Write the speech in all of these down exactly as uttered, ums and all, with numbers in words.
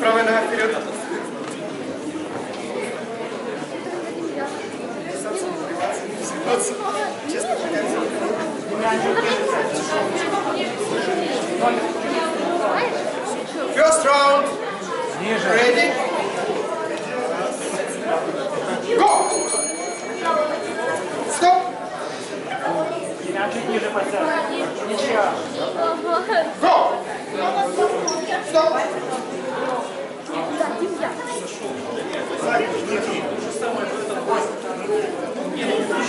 Правая нога вперед. Честно говоря. First round. Ready? Go! Стоп! Чуть ниже подтягивай. Ничья. Go! Стоп! Go! Стоп! Стоп!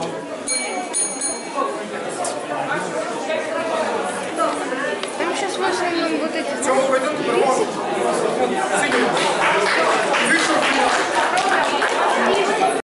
no.